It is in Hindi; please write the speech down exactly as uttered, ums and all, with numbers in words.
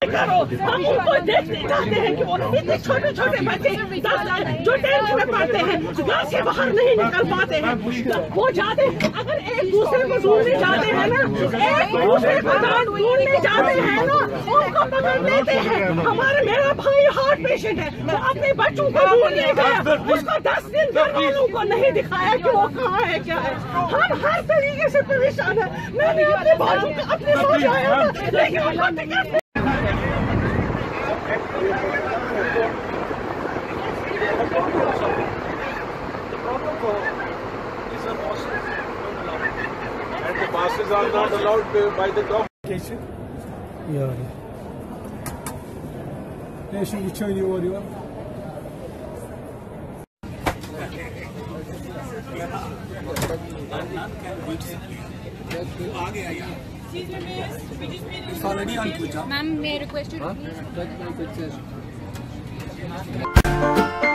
करो हम उनको देखते चाहते हैं कि वो इतने छोटे छोटे बच्चे जो टेंथ में पढ़ते हैं घर से बाहर नहीं निकल पाते हैं वो जाते हैं अगर एक दूसरे को ढूंढने जाते हैं ना एक दूसरे को ढूंढने जाते हैं ना उनको पकड़ लेते हैं। हमारा मेरा भाई हार्ट पेशेंट है वो अपने बच्चों को ढूंढने गया उसको दस दिन घर वालों को नहीं दिखाया कि वो कहाँ है क्या है। हम हर तरीके से परेशान है। मैंने अपने भाई को अपने साथ आया लेकिन उनको ticket buses are not allowed by the government. Patient? Yeah. Patient, which one you are you? It's already on Twitter. Ma'am, may I request you to please?